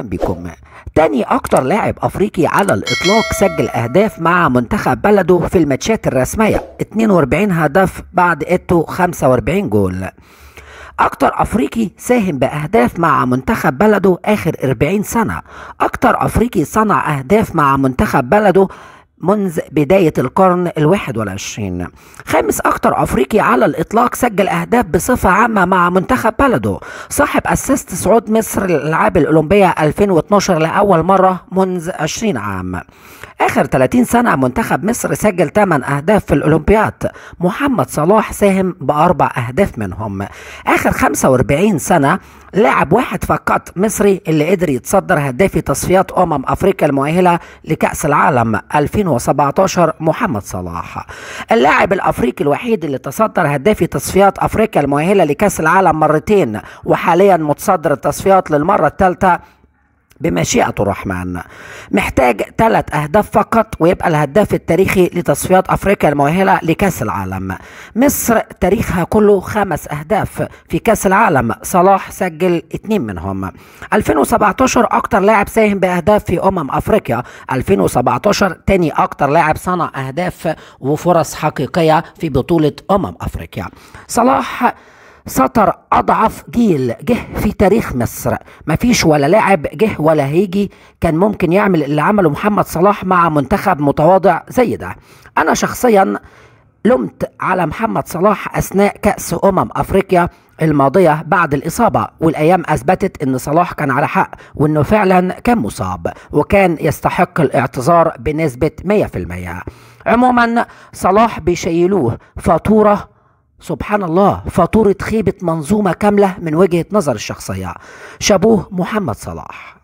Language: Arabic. اهلا بكم. تاني اكتر لاعب افريقي على الاطلاق سجل اهداف مع منتخب بلده في الماتشات الرسمية 42 هدف بعد ايتو 45 جول. اكتر افريقي ساهم باهداف مع منتخب بلده اخر 40 سنة. اكتر افريقي صنع اهداف مع منتخب بلده منذ بداية القرن ال21. خامس أكتر أفريقي على الإطلاق سجل أهداف بصفة عامة مع منتخب بلده، صاحب أسست صعود مصر للألعاب الأولمبية 2012 لأول مرة منذ 20 عام. آخر 30 سنة منتخب مصر سجل 8 أهداف في الأولمبيات، محمد صلاح ساهم ب4 أهداف منهم. آخر 45 سنة لاعب واحد فقط مصري اللي قدر يتصدر هدافي تصفيات أفريقيا المؤهلة لكأس العالم 2017 محمد صلاح. اللاعب الأفريقي الوحيد اللي تصدر هدافي تصفيات أفريقيا المؤهلة لكأس العالم مرتين، وحاليا متصدر التصفيات للمرة الثالثة بمشيئة الرحمن. محتاج 3 أهداف فقط ويبقى الهداف التاريخي لتصفيات أفريقيا المؤهلة لكأس العالم. مصر تاريخها كله 5 أهداف في كأس العالم، صلاح سجل 2 منهم. 2017 أكتر لاعب ساهم بأهداف في أفريقيا 2017، تاني أكتر لاعب صنع أهداف وفرص حقيقية في بطولة أفريقيا. صلاح سطر أضعف جيل جه في تاريخ مصر، مفيش ولا لاعب جه ولا هيجي كان ممكن يعمل اللي عمله محمد صلاح مع منتخب متواضع زي ده. أنا شخصيا لمت على محمد صلاح أثناء كأس أفريقيا الماضية بعد الإصابة، والأيام أثبتت أن صلاح كان على حق وأنه فعلا كان مصاب وكان يستحق الاعتذار بنسبة 100%. عموما صلاح بيشيلوه فاتورة، سبحان الله، فاتورة خيبة منظومة كاملة من وجهة نظر الشخصية. شابوه محمد صلاح.